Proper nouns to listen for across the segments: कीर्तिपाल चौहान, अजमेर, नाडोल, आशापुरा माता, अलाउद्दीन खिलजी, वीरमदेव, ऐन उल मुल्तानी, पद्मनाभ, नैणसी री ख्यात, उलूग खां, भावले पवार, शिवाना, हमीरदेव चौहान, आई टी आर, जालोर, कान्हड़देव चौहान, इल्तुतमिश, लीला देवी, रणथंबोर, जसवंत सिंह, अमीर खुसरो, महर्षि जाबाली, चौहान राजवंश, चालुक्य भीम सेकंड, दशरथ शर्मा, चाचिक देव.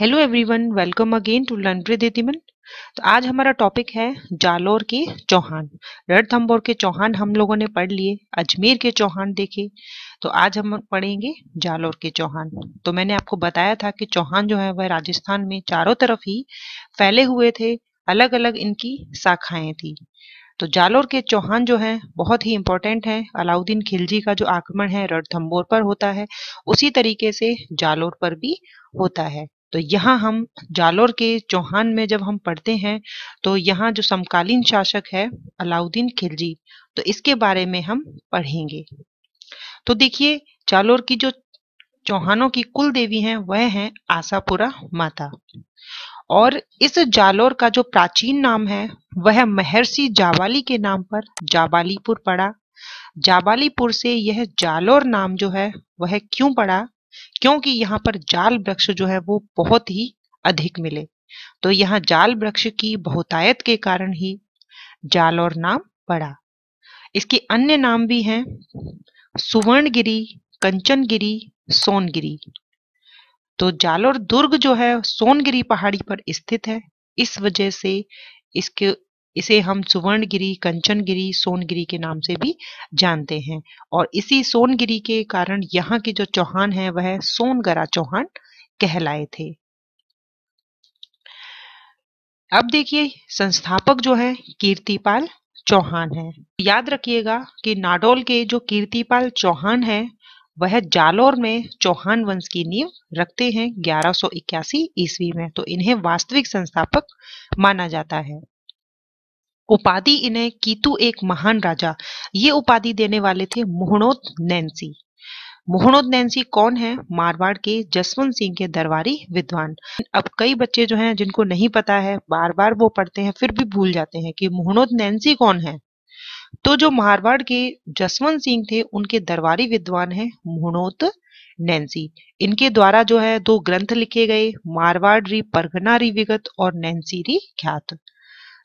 Hello everyone, welcome again to learn Dritiman. तो आज हमारा टॉपिक है जालोर के चौहान। रणथंबोर के चौहान हम लोगों ने पढ़ लिए, अजमेर के चौहान देखे, तो आज हम पढ़ेंगे जालोर के चौहान। तो मैंने आपको बताया था कि चौहान जो है वह राजस्थान में चारों तरफ ही फैले हुए थे, अलग अलग इनकी शाखाएं थी। तो जालोर के चौहान जो हैं बहुत ही इम्पोर्टेंट हैं। अलाउद्दीन खिलजी का जो आक्रमण है रणथंबोर पर होता है, उसी तरीके से जालोर पर भी होता है। तो यहाँ हम जालोर के चौहान में जब हम पढ़ते हैं तो यहाँ जो समकालीन शासक है अलाउद्दीन खिलजी, तो इसके बारे में हम पढ़ेंगे। तो देखिए, जालोर की जो चौहानों की कुल देवी हैं वह हैं आशापुरा माता, और इस जालोर का जो प्राचीन नाम है वह महर्षि जाबाली के नाम पर जाबालीपुर पड़ा। जाबालीपुर से यह जालोर नाम जो है वह क्यों पड़ा? क्योंकि यहाँ पर जाल वृक्ष जो है वो बहुत ही अधिक मिले, तो यहाँ जाल वृक्ष की बहुतायत के कारण ही जालोर नाम पड़ा। इसके अन्य नाम भी हैं सुवर्णगिरी, कंचनगिरी, सोनगिरी। तो जालोर दुर्ग जो है सोनगिरी पहाड़ी पर स्थित है, इस वजह से इसे हम सुवर्णगिरी, कंचनगिरी, सोनगिरी के नाम से भी जानते हैं। और इसी सोनगिरी के कारण यहाँ के जो चौहान हैं वह सोनगरा चौहान कहलाए थे। अब देखिए, संस्थापक जो है कीर्तिपाल चौहान है। याद रखिएगा कि नाडोल के जो कीर्तिपाल चौहान है वह जालोर में चौहान वंश की नींव रखते हैं 1181 ईस्वी में। तो इन्हें वास्तविक संस्थापक माना जाता है। उपाधि इन्हें कीतु एक महान राजा, ये उपाधि देने वाले थे मुहणोत नैणसी। मुहणोत नैणसी कौन है? मारवाड़ के जसवंत सिंह के दरबारी विद्वान। अब कई बच्चे जो हैं जिनको नहीं पता है, बार बार वो पढ़ते हैं फिर भी भूल जाते हैं कि मुहणोत नैणसी कौन है। तो जो मारवाड़ के जसवंत सिंह थे उनके दरबारी विद्वान हैं मुहणोत नैणसी। इनके द्वारा जो है दो ग्रंथ लिखे गए, मारवाड़ री परगना री विगत और नैणसी री ख्यात।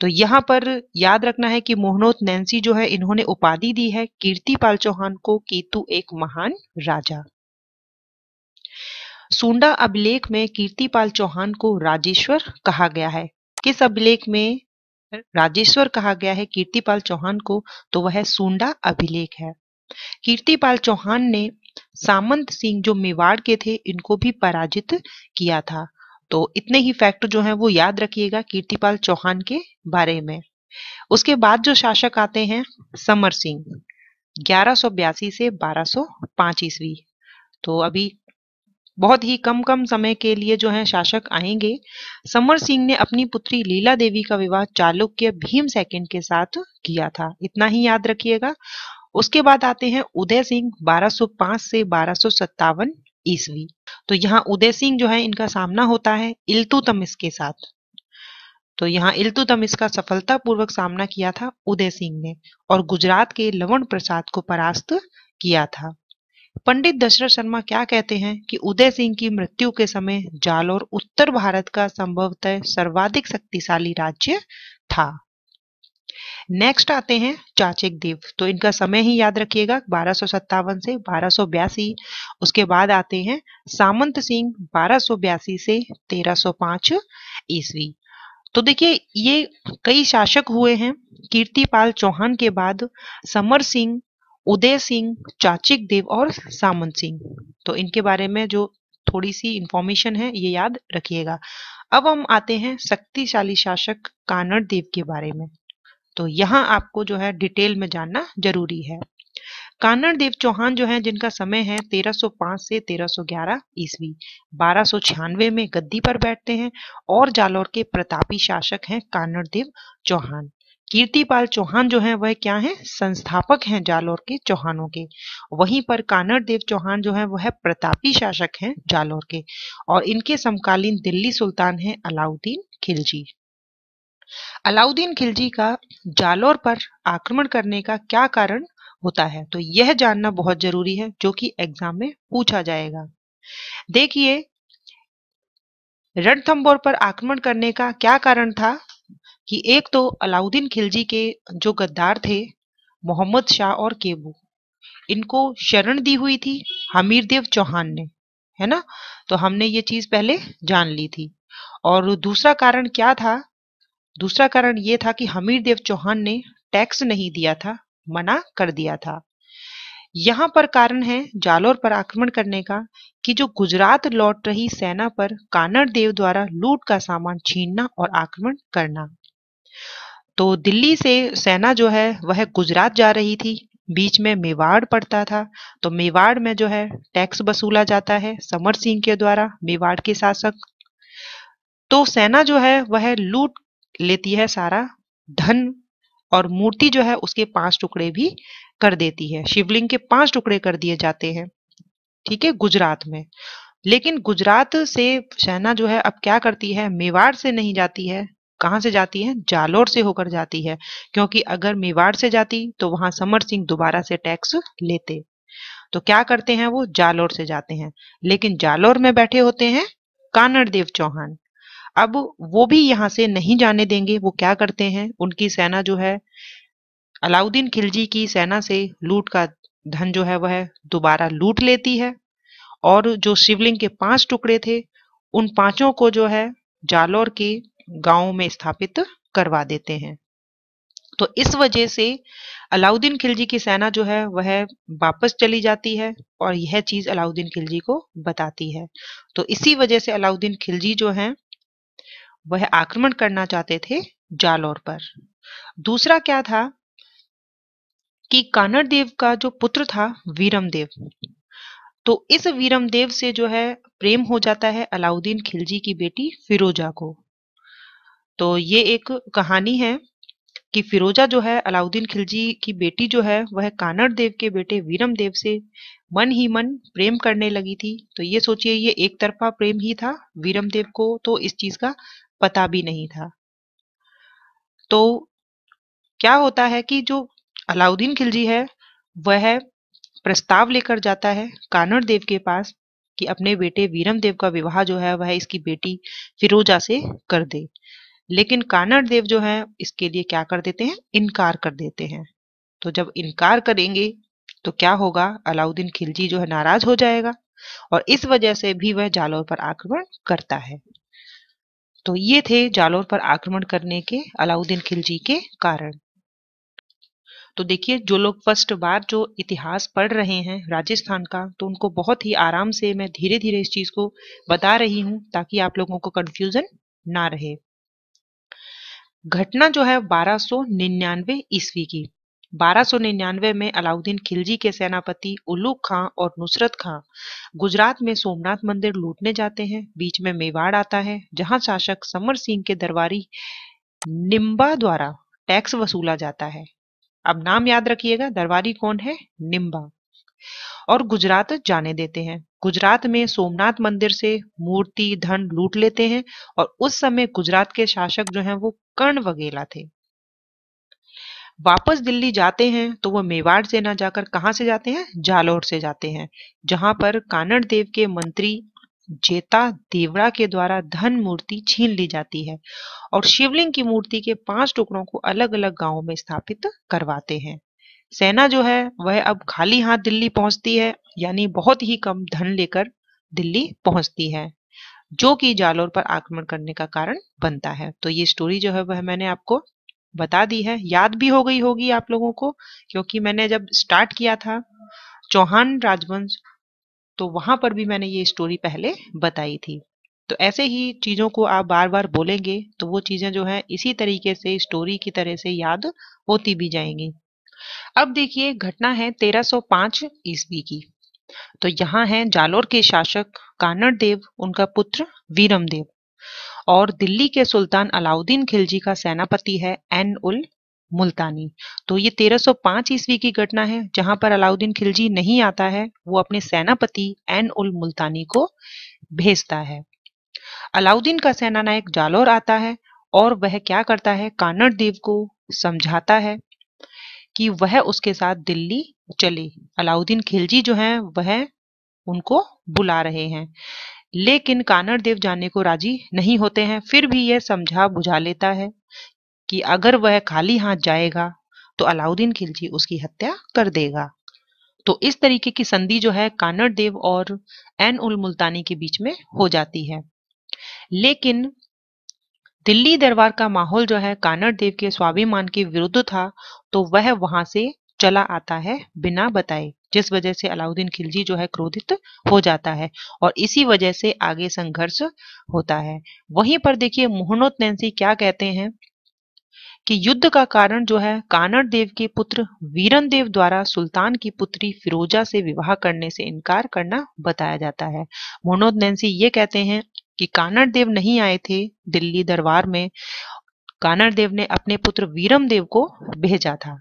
तो यहाँ पर याद रखना है कि मुहणोत नैणसी जो है इन्होंने उपाधि दी है कीर्तिपाल चौहान को कीतु एक महान राजा। सूंडा अभिलेख में कीर्तिपाल चौहान को राजेश्वर कहा गया है। किस अभिलेख में राजेश्वर कहा गया है कीर्तिपाल चौहान को? तो वह है सूंडा अभिलेख है। कीर्तिपाल चौहान ने सामंत सिंह जो मेवाड़ के थे इनको भी पराजित किया था। तो इतने ही फैक्ट जो हैं वो याद रखिएगा कीर्तिपाल चौहान के बारे में। उसके बाद जो शासक आते हैं समर सिंह 1182 से 1205 ईस्वी। तो अभी बहुत ही कम समय के लिए जो है शासक आएंगे। समर सिंह ने अपनी पुत्री लीला देवी का विवाह चालुक्य भीम सेकंड के साथ किया था, इतना ही याद रखिएगा। उसके बाद आते हैं उदय सिंह 1205 से 1257 ईस्वी। तो यहाँ उदय सिंह जो है इनका सामना होता है इल्तुतमिश के साथ। तो यहाँ इल्तुतमिश का सफलतापूर्वक सामना किया था उदय सिंह ने और गुजरात के लवण प्रसाद को परास्त किया था। पंडित दशरथ शर्मा क्या कहते हैं कि उदय सिंह की मृत्यु के समय जालोर उत्तर भारत का संभवतः सर्वाधिक शक्तिशाली राज्य था। नेक्स्ट आते हैं चाचिक देव। तो इनका समय ही याद रखिएगा 1257 से 1282। उसके बाद आते हैं सामंत सिंह 1282 से 1305 ईस्वी। तो देखिए, ये कई शासक हुए हैं कीर्तिपाल चौहान के बाद, समर सिंह, उदय सिंह, चाचिक देव और सामंत सिंह। तो इनके बारे में जो थोड़ी सी इंफॉर्मेशन है ये याद रखिएगा। अब हम आते हैं शक्तिशाली शासक कान्हड़देव के बारे में। तो यहाँ आपको जो है डिटेल में जानना जरूरी है। कान्हड़देव चौहान जो है जिनका समय है 1305 से 1311 ईस्वी, 1296 में गद्दी पर बैठते हैं और जालोर के प्रतापी शासक हैं कान्हड़देव चौहान। कीर्तिपाल चौहान जो है वह क्या है? संस्थापक हैं जालोर के चौहानों के। वहीं पर कान्हड़देव चौहान जो है वह प्रतापी शासक हैं जालोर के, और इनके समकालीन दिल्ली सुल्तान हैं अलाउद्दीन खिलजी। अलाउद्दीन खिलजी का जालोर पर आक्रमण करने का क्या कारण होता है, तो यह जानना बहुत जरूरी है, जो कि एग्जाम में पूछा जाएगा। देखिए, रणथंबोर पर आक्रमण करने का क्या कारण था कि एक तो अलाउद्दीन खिलजी के जो गद्दार थे मोहम्मद शाह और केबू, इनको शरण दी हुई थी हमीरदेव चौहान ने, है ना। तो हमने ये चीज पहले जान ली थी। और दूसरा कारण क्या था? दूसरा कारण ये था कि हमीरदेव चौहान ने टैक्स नहीं दिया था, मना कर दिया था। यहाँ पर कारण है जालोर पर आक्रमण करने का कि जो गुजरात लौट रही सेना पर कान्हड़देव द्वारा लूट का सामान छीनना और आक्रमण करना। तो दिल्ली से सेना जो है वह गुजरात जा रही थी, बीच में मेवाड़ पड़ता था। तो मेवाड़ में जो है टैक्स वसूला जाता है समर सिंह के द्वारा, मेवाड़ के शासक। तो सेना जो है वह लूट लेती है सारा धन, और मूर्ति जो है उसके 5 टुकड़े भी कर देती है, शिवलिंग के 5 टुकड़े कर दिए जाते हैं, ठीक है, गुजरात में। लेकिन गुजरात से सेना जो है अब क्या करती है, मेवाड़ से नहीं जाती है, कहाँ से जाती है, जालोर से होकर जाती है, क्योंकि अगर मेवाड़ से जाती तो वहां समर सिंह दोबारा से टैक्स लेते। तो क्या करते हैं वो, जालोर से जाते हैं। लेकिन जालोर में बैठे होते हैं कान्हड़देव चौहान, अब वो भी यहाँ से नहीं जाने देंगे। वो क्या करते हैं, उनकी सेना जो है अलाउद्दीन खिलजी की सेना से लूट का धन जो है वह दोबारा लूट लेती है, और जो शिवलिंग के 5 टुकड़े थे उन 5 को जो है जालोर के गांव में स्थापित करवा देते हैं। तो इस वजह से अलाउद्दीन खिलजी की सेना जो है वह वापस चली जाती है, और यह चीज अलाउद्दीन खिलजी को बताती है। तो इसी वजह से अलाउद्दीन खिलजी जो है वह आक्रमण करना चाहते थे जालोर पर। दूसरा क्या था कि कान्हड़देव का जो पुत्र था वीरमदेव, तो इस वीरमदेव से जो है प्रेम हो जाता है अलाउद्दीन खिलजी की बेटी फिरोजा को। तो ये एक कहानी है कि फिरोजा जो है अलाउद्दीन खिलजी की बेटी जो है वह कान्हड़देव के बेटे वीरमदेव से मन ही मन प्रेम करने लगी थी। तो ये सोचिए, ये एक तरफा प्रेम ही था, वीरमदेव को तो इस चीज का पता भी नहीं था। तो क्या होता है कि जो अलाउद्दीन खिलजी है वह प्रस्ताव लेकर जाता है कान्हड़देव के पास कि अपने बेटे वीरमदेव का विवाह जो है वह इसकी बेटी फिरोजा से कर दे। लेकिन कान्हड़देव जो है इसके लिए क्या कर देते हैं, इनकार कर देते हैं। तो जब इनकार करेंगे तो क्या होगा, अलाउद्दीन खिलजी जो है नाराज हो जाएगा, और इस वजह से भी वह जालोर पर आक्रमण करता है। तो ये थे जालोर पर आक्रमण करने के अलाउद्दीन खिलजी के कारण। तो देखिए, जो लोग फर्स्ट बार जो इतिहास पढ़ रहे हैं राजस्थान का, तो उनको बहुत ही आराम से मैं धीरे धीरे इस चीज को बता रही हूँ ताकि आप लोगों को कंफ्यूजन ना रहे। घटना जो है 1299 ईस्वी की, 1299 में अलाउद्दीन खिलजी के सेनापति उलूग खां और नुसरत खां गुजरात में सोमनाथ मंदिर लूटने जाते हैं। बीच में मेवाड़ आता है, जहां शासक समर सिंह के दरबारी निम्बा द्वारा टैक्स वसूला जाता है। अब नाम याद रखिएगा, दरबारी कौन है, निम्बा। और गुजरात जाने देते हैं। गुजरात में सोमनाथ मंदिर से मूर्ति धन लूट लेते हैं, और उस समय गुजरात के शासक जो हैं वो कर्ण वघेला थे। वापस दिल्ली जाते हैं तो वो मेवाड़ से ना जाकर कहाँ से जाते हैं, जालोर से जाते हैं, जहां पर कान्हड़देव के मंत्री जेता देवरा के द्वारा धन मूर्ति छीन ली जाती है, और शिवलिंग की मूर्ति के 5 टुकड़ों को अलग अलग गांव में स्थापित करवाते हैं। सेना जो है वह अब खाली हाथ दिल्ली पहुंचती है, यानी बहुत ही कम धन लेकर दिल्ली पहुंचती है, जो कि जालोर पर आक्रमण करने का कारण बनता है। तो ये स्टोरी जो है वह मैंने आपको बता दी है, याद भी हो गई होगी आप लोगों को, क्योंकि मैंने जब स्टार्ट किया था चौहान राजवंश तो वहां पर भी मैंने ये स्टोरी पहले बताई थी। तो ऐसे ही चीजों को आप बार बार बोलेंगे तो वो चीजें जो है इसी तरीके से स्टोरी की तरह से याद होती भी जाएंगी। अब देखिए, घटना है 1305 ईस्वी की। तो यहाँ है जालोर के शासक कान्हड़देव, उनका पुत्र वीरमदेव, और दिल्ली के सुल्तान अलाउद्दीन खिलजी का सेनापति है ऐन उल मुल्तानी। तो ये 1305 ईस्वी की घटना है, जहां पर अलाउद्दीन खिलजी नहीं आता है, वो अपने सेनापति ऐन उल मुल्तानी को भेजता है। अलाउद्दीन का सेनानायक जालोर आता है, और वह क्या करता है, कान्हड़देव को समझाता है कि वह उसके साथ दिल्ली चले। अलाउद्दीन खिलजी जो हैं वह उनको बुला रहे हैं, लेकिन कान्हड़देव जाने को राजी नहीं होते हैं। फिर भी यह समझा बुझा लेता है कि अगर वह खाली हाथ जाएगा तो अलाउद्दीन खिलजी उसकी हत्या कर देगा। तो इस तरीके की संधि जो है कान्हड़देव और ऐन उल मुल्तानी के बीच में हो जाती है। लेकिन दिल्ली दरबार का माहौल जो है कान्हड़देव के स्वाभिमान के विरुद्ध था, तो वह वहां से चला आता है बिना बताए, जिस वजह से अलाउद्दीन खिलजी जो है क्रोधित हो जाता है और इसी वजह से आगे संघर्ष होता है। वहीं पर देखिए मुहणोत नैणसी क्या कहते हैं कि युद्ध का कारण जो है कान्हड़देव के पुत्र वीरमदेव द्वारा सुल्तान की पुत्री फिरोजा से विवाह करने से इनकार करना बताया जाता है। मुहणोत नैणसी ये कहते हैं कि कान्हड़देव नहीं आए थे दिल्ली दरबार में, कान्हड़देव ने अपने पुत्र वीरमदेव को भेजा था।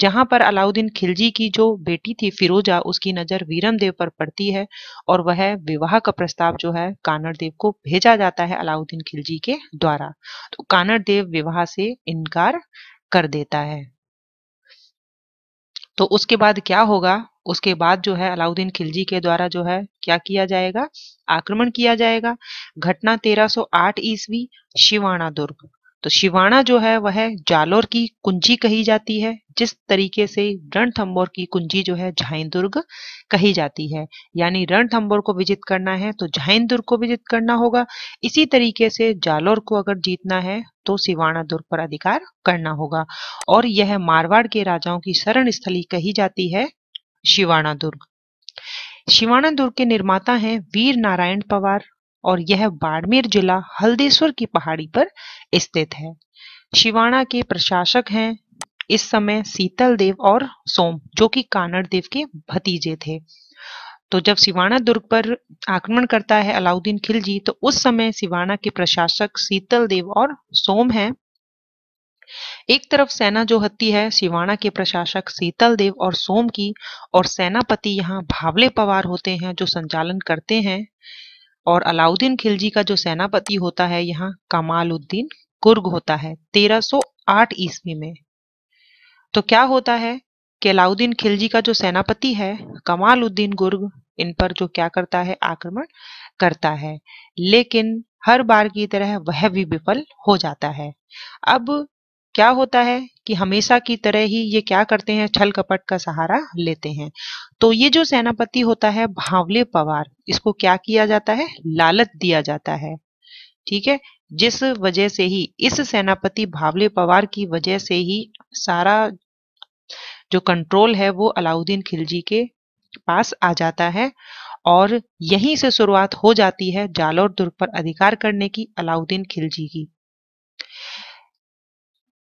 जहां पर अलाउद्दीन खिलजी की जो बेटी थी फिरोजा, उसकी नजर वीरमदेव पर पड़ती है और वह विवाह का प्रस्ताव जो है कान्हड़देव को भेजा जाता है अलाउद्दीन खिलजी के द्वारा। तो कान्हड़देव विवाह से इनकार कर देता है। तो उसके बाद क्या होगा? उसके बाद जो है अलाउद्दीन खिलजी के द्वारा जो है क्या किया जाएगा? आक्रमण किया जाएगा। घटना 1308 ईस्वी शिवाना दुर्ग। तो शिवाना जो है वह जालोर की कुंजी कही जाती है, जिस तरीके से रणथंबोर की कुंजी जो है झाइन दुर्ग कही जाती है। यानी रणथंबोर को विजित करना है तो झाइन दुर्ग को विजित करना होगा, इसी तरीके से जालोर को अगर जीतना है तो शिवाना दुर्ग पर अधिकार करना होगा। और यह मारवाड़ के राजाओं की शरण स्थली कही जाती है शिवाना दुर्ग। शिवाना दुर्ग के निर्माता है वीर नारायण पवार और यह बाड़मेर जिला हल्देश्वर की पहाड़ी पर स्थित है। शिवाना के प्रशासक हैं इस समय शीतल देव और सोम, जो कि कान्हड़देव के भतीजे थे। तो जब शिवाना दुर्ग पर आक्रमण करता है अलाउद्दीन खिलजी, तो उस समय शिवाना के प्रशासक शीतल देव और सोम हैं। एक तरफ सेना जो होती है शिवाना के प्रशासक शीतल देव और सोम की, और सेनापति यहाँ भावले पवार होते हैं जो संचालन करते हैं, और अलाउद्दीन खिलजी का जो सेनापति होता है यहाँ कमालुद्दीन गुर्ग होता है 1308 ईस्वी में। तो क्या होता है कि अलाउद्दीन खिलजी का जो सेनापति है कमालुद्दीन गुर्ग, इन पर जो क्या करता है आक्रमण करता है, लेकिन हर बार की तरह वह भी विफल हो जाता है। अब क्या होता है कि हमेशा की तरह ही ये क्या करते हैं, छल कपट का सहारा लेते हैं। तो ये जो सेनापति होता है भावले पवार, इसको क्या किया जाता है, लालच दिया जाता है, ठीक है। जिस वजह से ही इस सेनापति भावले पवार की वजह से ही सारा जो कंट्रोल है वो अलाउद्दीन खिलजी के पास आ जाता है और यहीं से शुरुआत हो जाती है जालोर दुर्ग पर अधिकार करने की अलाउद्दीन खिलजी की।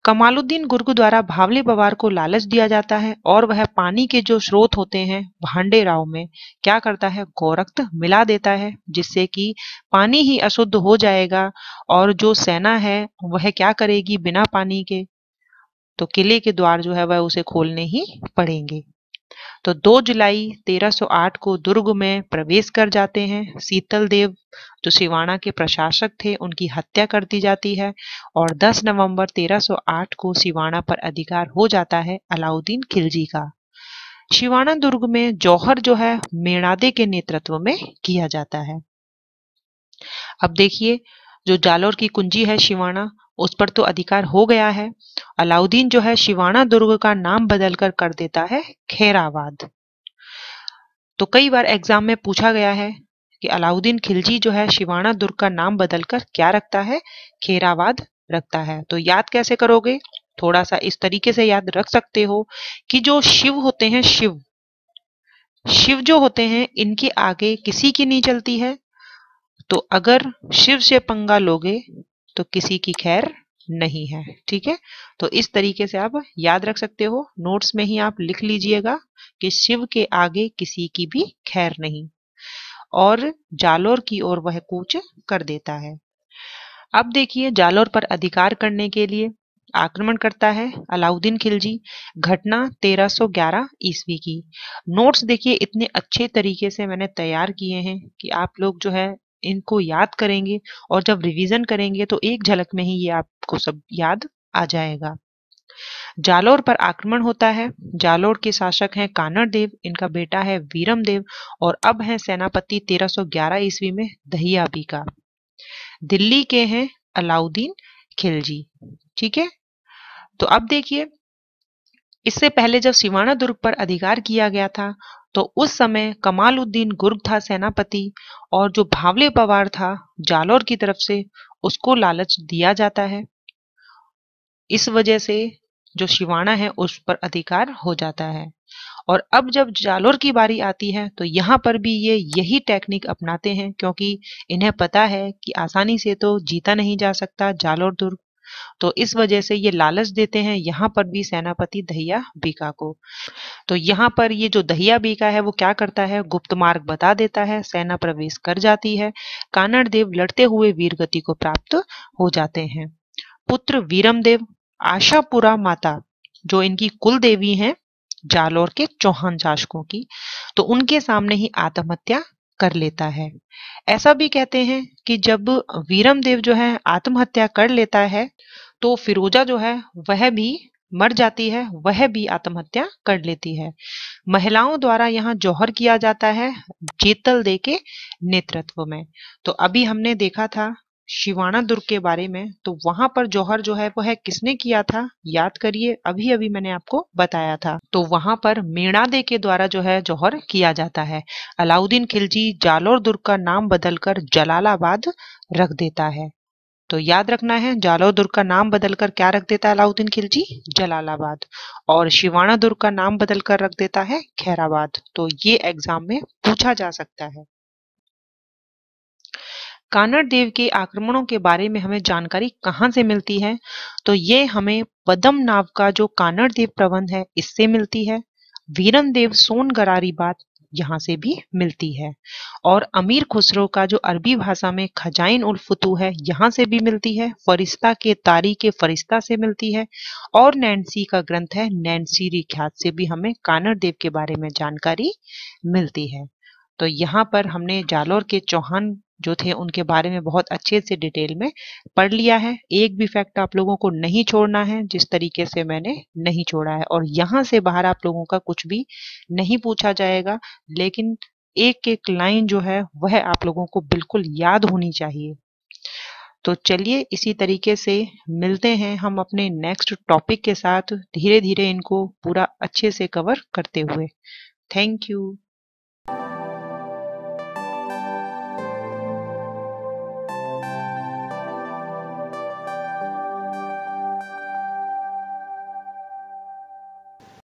कमालुद्दीन गुर्ग द्वारा भावले पवार को लालच दिया जाता है और वह पानी के जो स्रोत होते हैं भांडे राव में क्या करता है, गोरक्त मिला देता है, जिससे कि पानी ही अशुद्ध हो जाएगा और जो सेना है वह क्या करेगी बिना पानी के, तो किले के द्वार जो है वह उसे खोलने ही पड़ेंगे। तो 2 जुलाई 1308 को दुर्ग में प्रवेश कर जाते हैं। शीतल देव जो शिवाना के प्रशासक थे उनकी हत्या कर दी जाती है और 10 नवंबर 1308 को शिवाना पर अधिकार हो जाता है अलाउद्दीन खिलजी का। शिवाना दुर्ग में जौहर जो है मीणादे के नेतृत्व में किया जाता है। अब देखिए जो जालोर की कुंजी है शिवाना, उस पर तो अधिकार हो गया है। अलाउद्दीन जो है शिवाना दुर्ग का नाम बदलकर कर देता है खैराबाद। तो कई बार एग्जाम में पूछा गया है कि अलाउद्दीन खिलजी जो है शिवाना दुर्ग का नाम बदलकर क्या रखता है, खैराबाद रखता है। तो याद कैसे करोगे, थोड़ा सा इस तरीके से याद रख सकते हो कि जो शिव होते हैं, शिव जो होते हैं इनके आगे किसी की नहीं चलती है। तो अगर शिव से पंगा लोगे तो किसी की खैर नहीं है, ठीक है। तो इस तरीके से आप याद रख सकते हो, नोट्स में ही आप लिख लीजिएगा कि शिव के आगे किसी की भी खैर नहीं, और जालोर की ओर वह कूच कर देता है। अब देखिए जालोर पर अधिकार करने के लिए आक्रमण करता है अलाउद्दीन खिलजी, घटना 1311 ईस्वी की। नोट्स देखिए इतने अच्छे तरीके से मैंने तैयार किए हैं कि आप लोग जो है इनको याद करेंगे और जब रिवीजन करेंगे तो एक झलक में ही ये आपको सब याद आ जाएगा। जालोर पर आक्रमण होता है। जालोर के शासक हैं कान्हड़देव, इनका बेटा है वीरमदेव और अब है सेनापति 1311 ईस्वी में दहिया बीका। दिल्ली के हैं अलाउद्दीन खिलजी, ठीक है। तो अब देखिए इससे पहले जब सिवाना दुर्ग पर अधिकार किया गया था तो उस समय कमालुद्दीन गुर्ग था सेनापति, और जो भावले पवार था जालौर की तरफ से उसको लालच दिया जाता है। इस वजह से जो सिवाना है उस पर अधिकार हो जाता है। और अब जब जालौर की बारी आती है तो यहाँ पर भी ये यही टेक्निक अपनाते हैं, क्योंकि इन्हें पता है कि आसानी से तो जीता नहीं जा सकता जालौर दुर्ग, तो इस वजह से ये लालच देते हैं यहाँ पर भी सेनापति दहिया बीका को। तो यहाँ पर ये जो दहिया बीका है वो क्या करता है, गुप्त मार्ग बता देता है, सेना प्रवेश कर जाती है, कान्हड़देव लड़ते हुए वीरगति को प्राप्त हो जाते हैं। पुत्र वीरमदेव आशापुरा माता जो इनकी कुल देवी हैं जालौर के चौहान शासकों की, तो उनके सामने ही आत्महत्या कर लेता है। ऐसा भी कहते हैं कि जब वीरमदेव जो है आत्महत्या कर लेता है तो फिरोजा जो है वह भी मर जाती है, वह भी आत्महत्या कर लेती है। महिलाओं द्वारा यहाँ जौहर किया जाता है जेतल दे के नेतृत्व में। तो अभी हमने देखा था सिवाना दुर्ग के बारे में, तो वहां पर जौहर जो है वह किसने किया था, याद करिए, अभी अभी मैंने आपको बताया था। तो वहां पर मीणादे के द्वारा जो है जौहर किया जाता है। अलाउद्दीन खिलजी जालौर दुर्ग का नाम बदलकर जलालाबाद रख देता है। तो याद रखना है, जालौर दुर्ग का नाम बदलकर क्या रख देता है अलाउद्दीन खिलजी, जलालाबाद, और सिवाना दुर्ग का नाम बदलकर रख देता है खैराबाद। तो ये एग्जाम में पूछा जा सकता है। कान्हड़देव के आक्रमणों के बारे में हमें जानकारी कहाँ से मिलती है, तो ये हमें पद्मनाभ का जो कान्हड़देव प्रबंध है इससे मिलती है। वीरमदेव सोन गरारी बात यहाँ से भी मिलती है, और अमीर खुसरो का जो अरबी भाषा में खजाइन उल फतू है यहाँ से भी मिलती है, फरिस्ता के तारी के फरिस्ता से मिलती है, और नैणसी का ग्रंथ है नैणसी री ख्यात से भी हमें कान्हड़देव के बारे में जानकारी मिलती है। तो यहाँ पर हमने जालौर के चौहान जो थे उनके बारे में बहुत अच्छे से डिटेल में पढ़ लिया है। एक भी फैक्ट आप लोगों को नहीं छोड़ना है जिस तरीके से मैंने नहीं छोड़ा है, और यहाँ से बाहर आप लोगों का कुछ भी नहीं पूछा जाएगा, लेकिन एक एक लाइन जो है वह आप लोगों को बिल्कुल याद होनी चाहिए। तो चलिए इसी तरीके से मिलते हैं हम अपने नेक्स्ट टॉपिक के साथ, धीरे धीरे इनको पूरा अच्छे से कवर करते हुए। Thank you.